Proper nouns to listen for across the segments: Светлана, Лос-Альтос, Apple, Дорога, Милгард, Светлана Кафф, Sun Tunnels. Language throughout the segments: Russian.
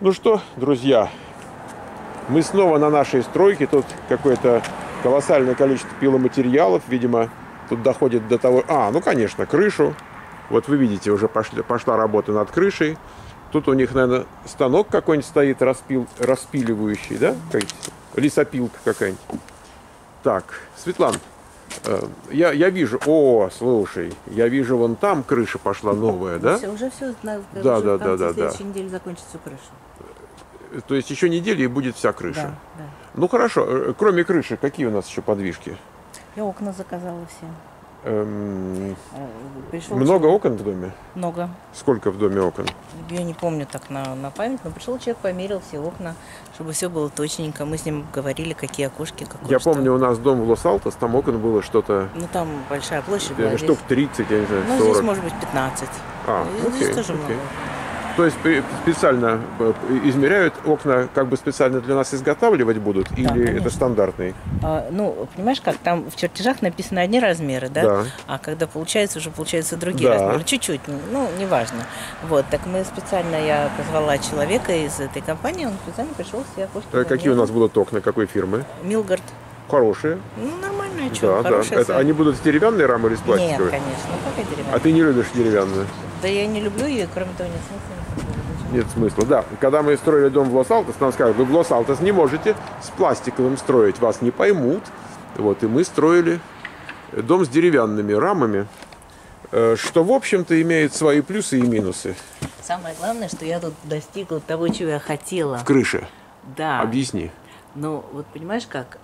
Ну что, друзья, мы снова на нашей стройке. Тут какое-то колоссальное количество пиломатериалов, видимо, тут доходит до того... ну, конечно, крышу. Вот вы видите, уже пошла работа над крышей. Тут у них, наверное, станок какой-нибудь стоит, распиливающий, да? Лесопилка какая-нибудь. Так, Светлана, я вижу... слушай, я вижу, вон там крыша пошла новая, да? Все, уже все, в следующей неделе закончится крыша. То есть еще неделя и будет вся крыша? Да, да. Ну, хорошо. Кроме крыши, какие у нас еще подвижки? Я окна заказала все. Много окон в доме? Много. Сколько в доме окон? Я не помню так на память, но пришел человек, померил все окна, чтобы все было точненько. Мы с ним говорили, какие окошки, какое. Я помню, у нас дом в Лос-Альтос, там окон было что-то... Ну, там большая площадь была. Штук 30, я не знаю, 40. Ну, здесь, может быть, 15. Здесь тоже много. То есть специально измеряют окна, как бы специально для нас изготавливать будут, или это стандартный? Ну, понимаешь, как там в чертежах написаны одни размеры, да? А когда получается, уже получаются другие размеры. Чуть-чуть, ну, неважно. Вот, так мы специально, я позвала человека из этой компании, он специально пришел все окошки. Какие у нас будут окна, какой фирмы? Милгард. Хорошие? Ну, нормальные, что, хорошие. Они будут с деревянной рамой или с пластиковой? Нет, конечно, какая деревянная. А ты не любишь деревянную? Да я не люблю ее, кроме того, нет смысла. Нет смысла, да. Когда мы строили дом в Лос-Альтос, нам сказали, вы в Лос-Альтос не можете с пластиковым строить, вас не поймут. Вот, и мы строили дом с деревянными рамами, что, в общем-то, имеет свои плюсы и минусы. Самое главное, что я тут достигла того, чего я хотела. В крыше? Да. Объясни. Ну, вот понимаешь, как...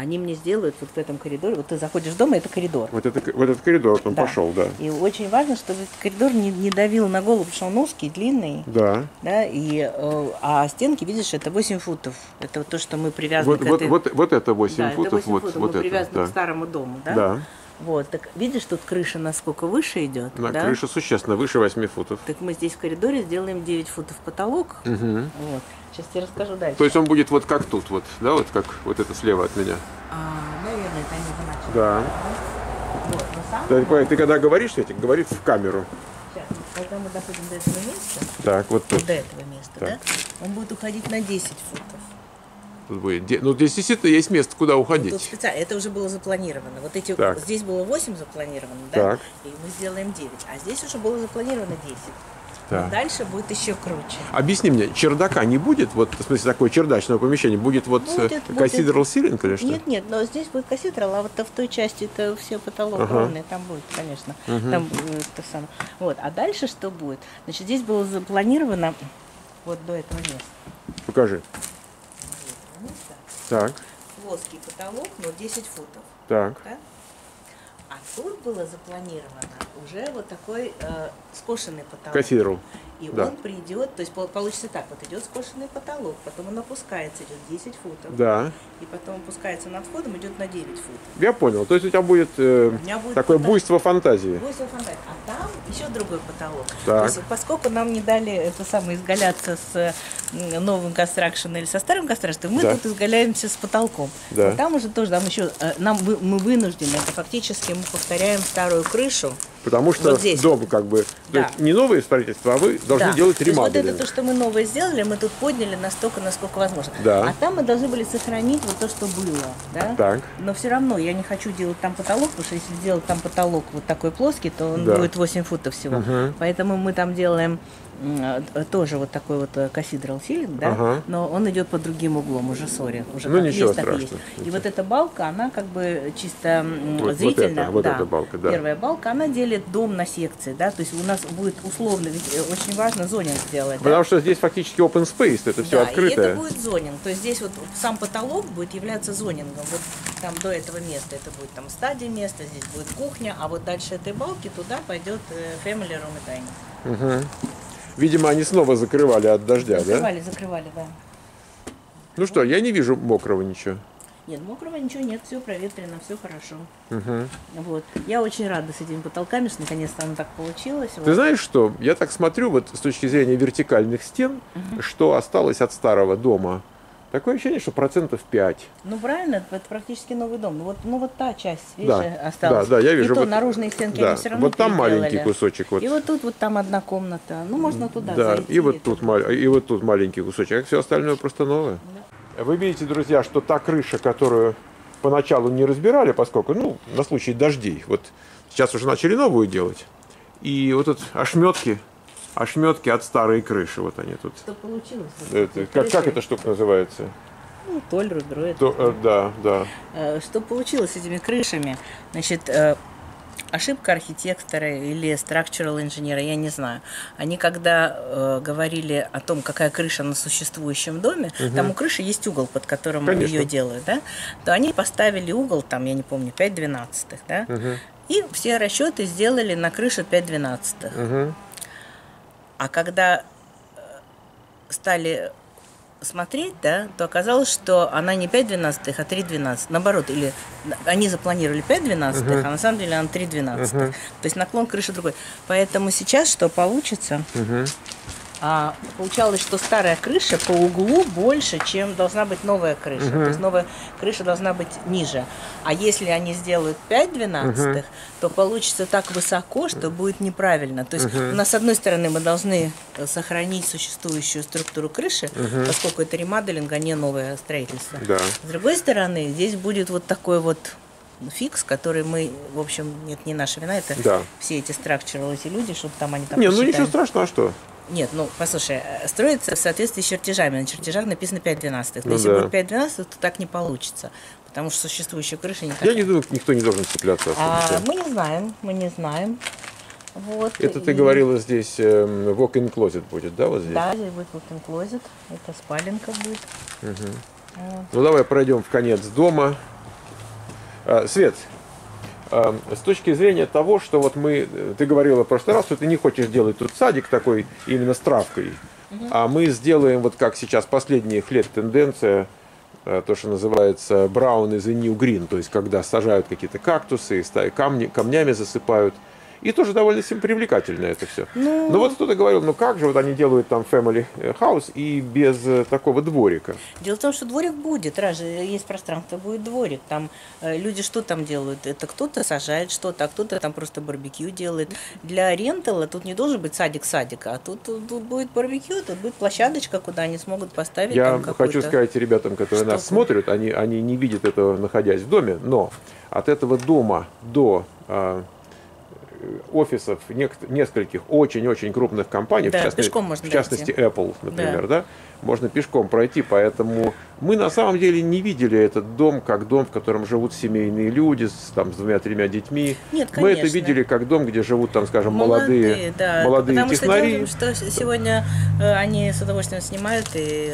Они мне сделают вот в этом коридоре. Вот ты заходишь в дом, и это коридор. Вот этот коридор, он пошел, да. И очень важно, чтобы этот коридор не давил на голову, потому что он узкий, длинный. Да. А стенки, видишь, это 8 футов. Это вот то, что мы привязаны к этой... Вот это 8 футов. Мы привязаны к старому дому, да? Да. Вот, так видишь, тут крыша насколько выше идет? Да, крыша существенно выше 8 футов. Так мы здесь в коридоре сделаем 9 футов потолок. Вот. Сейчас я расскажу дальше. То есть он будет вот как тут, вот, да, вот как вот это слева от меня? Наверное, это не значит. Да. Вот, ты когда говоришь, я тебе говорю в камеру. Сейчас, когда мы доходим до этого места, до этого места, да, он будет уходить на 10 футов. Ну, здесь действительно есть место, куда уходить. Ну, это уже было запланировано. Вот эти, здесь было 8 запланировано, да? И мы сделаем 9. А здесь уже было запланировано 10. Но дальше будет еще круче. Объясни мне, чердака не будет? Вот, в смысле, такое чердачное помещение? Будет вот кассидрал сиринг или что? Нет, нет, но здесь будет кассидрал, а вот в той части это все потолок ровный, там будет, конечно. Там то самое. Вот. А дальше что будет? Значит, здесь было запланировано вот до этого места. Покажи. Так. Плоский потолок, но 10 футов. Так. Да? А тут было запланировано уже вот такой скошенный потолок. Кассиру. И он придет, то есть получится так, вот идет скошенный потолок, потом он опускается, идет 10 футов. Да. И потом опускается над входом, идет на 9 футов. Я понял, то есть у тебя будет, такое буйство фантазии. Буйство фантазии. А там еще другой потолок. То есть, поскольку нам не дали это самое изгаляться с новым констракшеном или со старым констракшеном, мы тут изгаляемся с потолком. Да. Там уже тоже, там еще, мы вынуждены, это фактически мы повторяем старую крышу. Потому что вот здесь дом как бы, то есть не новые строительства, а вы должны делать ремонт. Вот это то, что мы новое сделали, мы тут подняли настолько, насколько возможно. Да. А там мы должны были сохранить вот то, что было. Да? Так. Но все равно я не хочу делать там потолок, потому что если сделать там потолок вот такой плоский, то он будет 8 футов всего. Поэтому мы там делаем тоже вот такой вот кассидрал силинг, да, но он идет под другим углом, уже ну, ничего страшного. И вот эта балка, она как бы чисто зрительно, первая балка, она делит дом на секции, да, то есть у нас будет условно, ведь очень важно зонинг сделать. Потому что здесь фактически open space, это все открытое. И это будет зонинг, то есть здесь вот сам потолок будет являться зонингом, вот там до этого места, это будет там стадия места, здесь будет кухня, а вот дальше этой балки туда пойдет family room и dining. Видимо, они снова закрывали от дождя, да? Закрывали, да. Ну что, я не вижу мокрого ничего. Нет, мокрого ничего нет, все проветрено, все хорошо. Вот. Я очень рада с этими потолками, что наконец-то оно так получилось. Ты знаешь что, я так смотрю, вот с точки зрения вертикальных стен, что осталось от старого дома. Такое ощущение, что процентов 5. Ну правильно, это практически новый дом. Ну вот та часть, видишь, да, осталась. Да, я вижу. И то вот, наружные стенки, да, они все равно вот там маленький кусочек. Вот. И вот там одна комната. Ну можно туда зайти. И вот тут маленький кусочек. А все остальное просто новое. Да. Вы видите, друзья, что та крыша, которую поначалу не разбирали, поскольку, ну, на случай дождей. Вот сейчас уже начали новую делать. И вот тут ошметки от старой крыши, вот они тут. Что получилось? Это, как эта штука называется? Ну, да. Что получилось с этими крышами? Значит, ошибка архитектора или structural инженера, я не знаю. Они когда говорили о том, какая крыша на существующем доме, там у крыши есть угол, под которым ее делают, да? То они поставили угол, там, я не помню, 5/12, да? И все расчеты сделали на крышу 5/12. А когда стали смотреть, да, то оказалось, что она не 5/12, а 3/12. Наоборот, или они запланировали 5/12, а на самом деле она 3/12. То есть наклон крыши другой. Поэтому сейчас что получится? Получалось, что старая крыша по углу больше, чем должна быть новая крыша. То есть новая крыша должна быть ниже. А если они сделают 5/12, то получится так высоко, что будет неправильно. То есть у нас, с одной стороны, мы должны сохранить существующую структуру крыши, поскольку это ремоделинг, а не новое строительство. Да. С другой стороны, здесь будет вот такой вот фикс, который мы, в общем, нет, не наша вина, это все эти structural, эти люди, чтобы там они там... Не, ну ничего страшного, а что? Нет, ну, послушай, строится в соответствии с чертежами. На чертежах написано 5/12. Ну, если будет 5/12, то так не получится. Потому что существующая крыша не так. Я не думаю, никто не должен цепляться. Мы не знаем. Вот. Это ты говорила здесь, walk-in closet будет, да, вот здесь? Да, здесь будет walk-in closet. Это спаленка будет. Ну, давай пройдем в конец дома. Свет, с точки зрения того, что вот ты говорила в прошлый раз, что ты не хочешь делать тут садик такой именно с травкой, а мы сделаем, вот как сейчас последних лет тенденция, то, что называется brown is the new green, то есть когда сажают какие-то кактусы, камнями засыпают, и тоже довольно привлекательно это все. Но вот кто-то говорил, ну как же, вот они делают там family house и без такого дворика. Дело в том, что дворик будет, раз же есть пространство, будет дворик. Там люди что там делают? Это кто-то сажает что-то, а кто-то там просто барбекю делает. Для рентала тут не должен быть садик-садик, а тут будет барбекю, тут будет площадочка, куда они смогут поставить. Я хочу сказать ребятам, которые нас смотрят, они не видят этого, находясь в доме, но от этого дома до... офисов нескольких очень-очень крупных компаний, да, в частности Apple, например, да. Да, можно пешком пройти, поэтому мы на самом деле не видели этот дом как дом, в котором живут семейные люди с двумя-тремя детьми. Нет, мы это видели как дом, где живут, там, скажем, молодые технари. Потому что сегодня они с удовольствием снимают и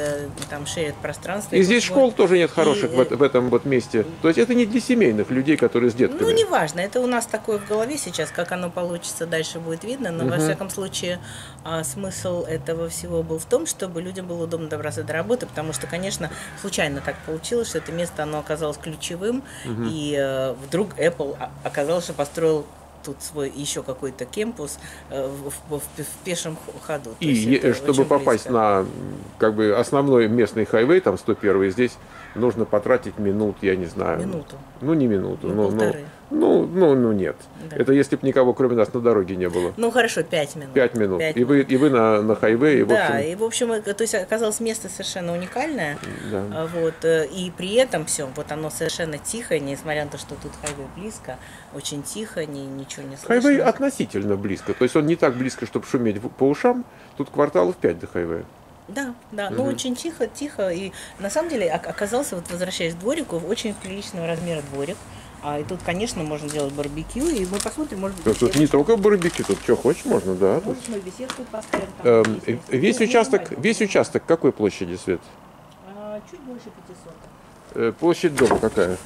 там шеят пространство. И здесь школ тоже нет хороших в этом вот месте. То есть это не для семейных людей, которые с детками. Ну, неважно, это у нас такое в голове сейчас, как оно получится, дальше будет видно, но во всяком случае смысл этого всего был в том, чтобы людям было удобно добраться до работы, потому что, конечно, случайно так получилось, что это место, оно оказалось ключевым, и вдруг Apple оказалось, что построил тут свой еще какой-то кемпус в пешем ходу. И чтобы попасть на основной местный хайвей, там 101-й, здесь нужно потратить минут, я не знаю. Минуту. Ну, не минуту, но... Ну, нет. Да. Это если бы никого, кроме нас, на дороге не было. Ну, хорошо, 5 минут. 5 минут. И вы на хайвее. Да, в общем, то есть оказалось место совершенно уникальное. Да. Вот, и при этом все, вот оно совершенно тихо, несмотря на то, что тут хайвей близко, очень тихо, ничего не слышно. Хайвей относительно близко, то есть он не так близко, чтобы шуметь по ушам, тут кварталов 5 до хайвея. Да, ну очень тихо, и на самом деле оказался, вот возвращаясь к дворику, очень приличного размера дворик. И тут, конечно, можно делать барбекю, и мы посмотрим, может быть... Тут не только барбекю, тут что хочешь можно, да. Может, мы беседку поставим. Весь участок какой площади, Свет? Чуть больше 500. Площадь дома какая?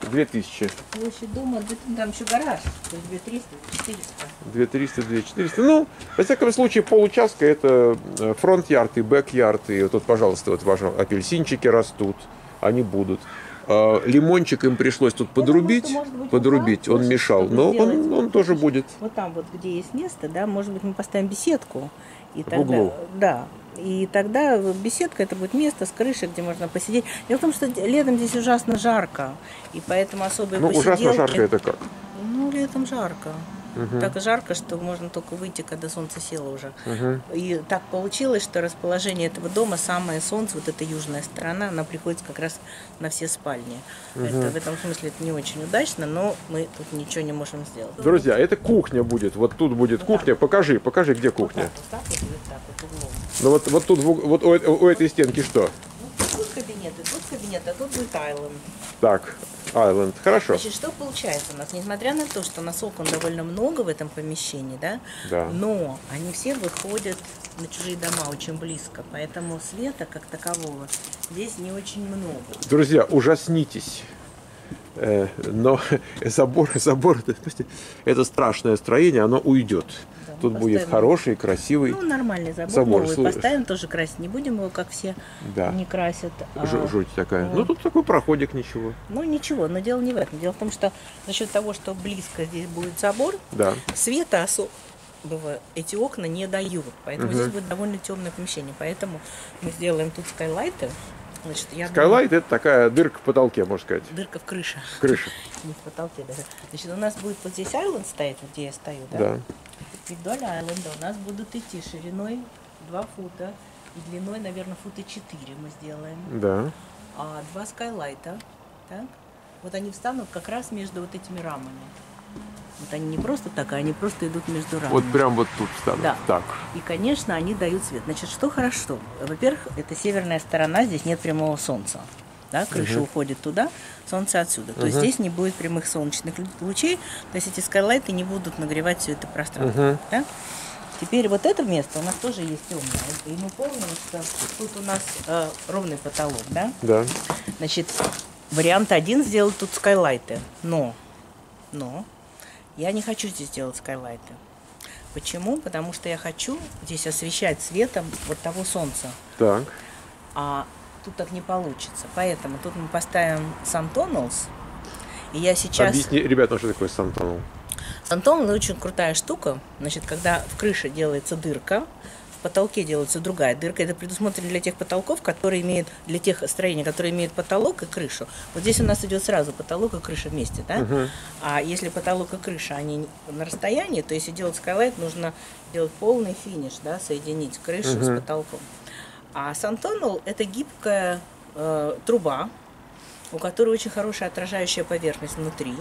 2000. Площадь дома, там еще гараж, то есть 2300, 400. 2300, 2400. Ну, во всяком случае, получастка это фронт-ярд и бэк-ярд, и вот тут, пожалуйста, вот ваши апельсинчики растут, они будут. Лимончик им пришлось тут подрубить, он мешал, но он тоже будет. Вот там вот, где есть место, да, может быть, мы поставим беседку. И тогда, в углу. Да, и тогда беседка — это будет место с крышей, где можно посидеть. Дело в том, что летом здесь ужасно жарко, и поэтому особые посиделки... Ну, ужасно жарко — это как? Ну, летом жарко. Угу. Так жарко, что можно только выйти, когда солнце село уже. Угу. И так получилось, что расположение этого дома, самое солнце, вот эта южная сторона, она приходится как раз на все спальни. Угу. Это, в этом смысле это не очень удачно, но мы тут ничего не можем сделать. Друзья, это кухня будет. Вот тут будет вот кухня. Так. Покажи, где кухня. Вот так, углом. Ну вот тут, вот у этой стенки что? Ну, тут кабинет, а тут будет айленд. Так. Айленд. Хорошо. Значит, что получается у нас? Несмотря на то, что у нас окон довольно много в этом помещении, да? Да. Но они все выходят на чужие дома очень близко, поэтому света как такового здесь не очень много. Друзья, ужаснитесь, но забор, это страшное строение, оно уйдет. Да, тут будет хороший, красивый, ну, нормальный забор. Поставим тоже красить, не будем его, как все, да, не красят. Жуть такая. Ну тут такой проходик, ничего. Ну ничего, но дело не в этом. Дело в том, что за счет того, что близко здесь будет забор, да, света особо эти окна не дают, поэтому здесь будет довольно темное помещение. Поэтому мы сделаем тут скайлайты. Значит, скайлайт — это такая дырка в потолке, можно сказать. Дырка в крыше. В крыше. Не в потолке даже. Значит, у нас будет вот здесь айленд стоять, где я стою, да? Да. И вдоль айленда у нас будут идти шириной 2 фута и длиной, наверное, фута 4 мы сделаем. Да. А 2 скайлайта, так? Вот они встанут как раз между вот этими рамами. Вот они не просто так, а они просто идут между рамами. Вот прям вот тут встанут. Да. Так. И, конечно, они дают свет. Значит, что хорошо? Во-первых, это северная сторона, здесь нет прямого солнца. Да? Крыша уходит туда, солнце отсюда. То есть здесь не будет прямых солнечных лучей. То есть эти скайлайты не будут нагревать все это пространство. Да? Теперь вот это место у нас тоже есть темное. И мы помним, что тут у нас ровный потолок. Да? Да. Значит, вариант 1 сделать тут скайлайты. Но... Я не хочу здесь делать скайлайты. Почему? Потому что я хочу здесь освещать светом вот того солнца. Так. А тут так не получится. Поэтому тут мы поставим Sun Tunnels. И я сейчас... Объясни, ребята, что такое Sun Tunnel? Sun Tunnel — очень крутая штука. Значит, когда в крыше делается дырка, в потолке делается другая дырка. Это предусмотрено для тех потолков, которые имеют, для тех строений, которые имеют потолок и крышу. Вот здесь у нас идет сразу потолок и крыша вместе, да? А если потолок и крыша, они на расстоянии, то если делать скайлайт, нужно делать полный финиш, да, соединить крышу с потолком. А Sun Tunnel — это гибкая труба, у которой очень хорошая отражающая поверхность внутри.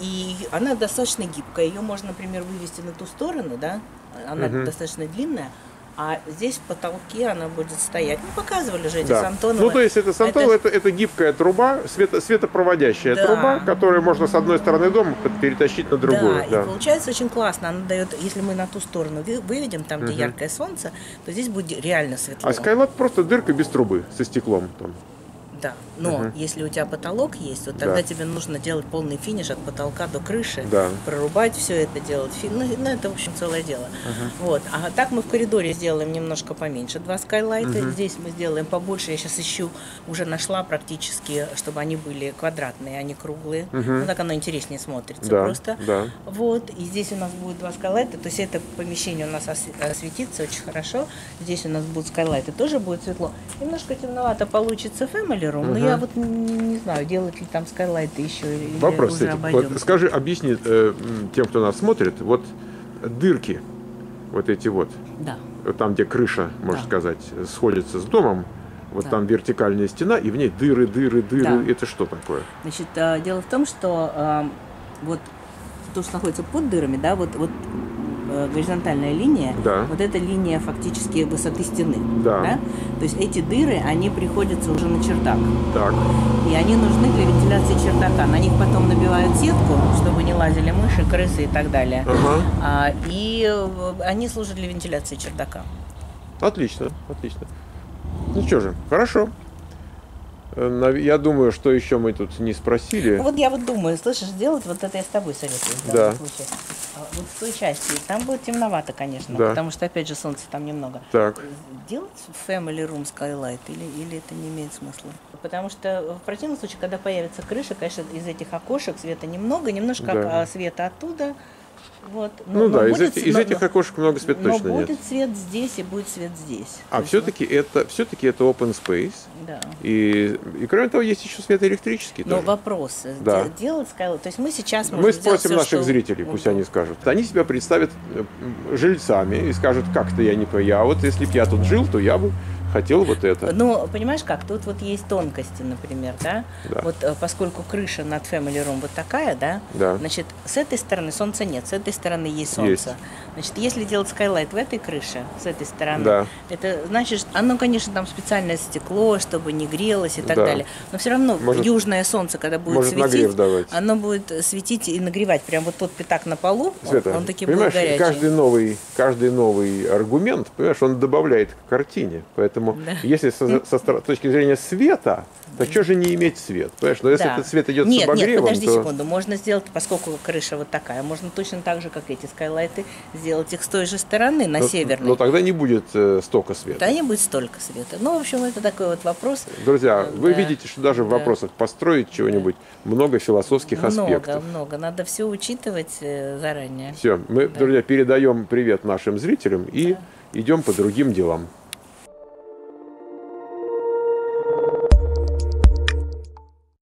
И она достаточно гибкая. Ее можно, например, вывести на ту сторону, да? Она достаточно длинная. А здесь в потолке она будет стоять. Мы показывали же эти Сантоновы. Ну, то есть это Сантон, это гибкая труба, светопроводящая труба, которую можно с одной стороны дома перетащить на другую. Да, и получается очень классно. Она дает, если мы на ту сторону выведем, там, где яркое солнце, то здесь будет реально светло. А скайлайт — просто дырка без трубы, со стеклом там. Да, но если у тебя потолок есть, вот тогда тебе нужно делать полный финиш от потолка до крыши, прорубать все это, делать ну это, в общем, целое дело. Вот. А так мы в коридоре сделаем немножко поменьше 2 скайлайта, здесь мы сделаем побольше. Я сейчас ищу, уже нашла практически, чтобы они были квадратные, а не круглые. Ну так оно интереснее смотрится просто. Вот, и здесь у нас будет 2 скайлайта, то есть это помещение у нас осветится очень хорошо. Здесь у нас будут скайлайты, тоже будет светло. Немножко темновато получится Family. Но я вот не знаю, делать ли там скайлайты еще. Вопрос. Вот, скажи, объясни тем, кто нас смотрит, вот дырки, вот эти вот, там, где крыша, можно сказать, сходится с домом, вот там вертикальная стена, и в ней дыры. Это что такое? Значит, дело в том, что вот то, что находится под дырами, да, вот горизонтальная линия, вот эта линия фактически высоты стены. Да? То есть эти дыры, они приходятся уже на чердак. Так. И они нужны для вентиляции чердака. На них потом набивают сетку, чтобы не лазили мыши, крысы и так далее. И они служат для вентиляции чердака. Отлично, отлично. Ну что же, хорошо. Я думаю, что еще мы тут не спросили. Вот я вот думаю, слышишь, делать вот это я с тобой советую. Да. Вот в той части. Там будет темновато, конечно, да, потому что, опять же, солнца там немного. Так. Делать family room skylight или это не имеет смысла? Потому что в противном случае, когда появится крыша, конечно, из этих окошек света немного, немножко да, света оттуда. Вот. Ну, ну да, будет, из этих окошек много света точно нет. Будет свет здесь и будет свет здесь. А все-таки это open space. Да. И кроме того, есть еще свет электрический. Но тоже вопрос, да, делать skylight. То есть мы сейчас можем спросим наших зрителей, пусть они скажут. Они себя представят жильцами и скажут, как-то я не понял. Вот если бы я тут жил, то я бы хотел вот это. Ну, понимаешь как, тут вот есть тонкости, например, да? Да. Вот поскольку крыша над Family Room вот такая, да? Да. Значит, с этой стороны солнца нет, с этой стороны есть солнце. Есть. Значит, если делать skylight в этой крыше, с этой стороны, да, это значит, оно, конечно, там специальное стекло, чтобы не грелось и так да, далее. Но все равно южное солнце, когда будет светить, оно будет светить и нагревать. Прям вот тот пятак на полу, он таки будет горячий. Каждый новый аргумент, понимаешь, он добавляет к картине, поэтому да. Если с точки зрения света, то что же не иметь свет? Понимаешь, но если да, этот свет идет с обогревом, нет, подожди секунду, можно сделать, поскольку крыша вот такая, можно точно так же, как эти скайлайты, сделать их с той же стороны, на северной. Но тогда не будет столько света. Тогда не будет столько света. Ну, в общем, это такой вот вопрос. Друзья, вы видите, что даже в вопросах построить чего-нибудь много философских аспектов. Много, надо все учитывать заранее. Все, мы, друзья, передаем привет нашим зрителям и идем по другим делам.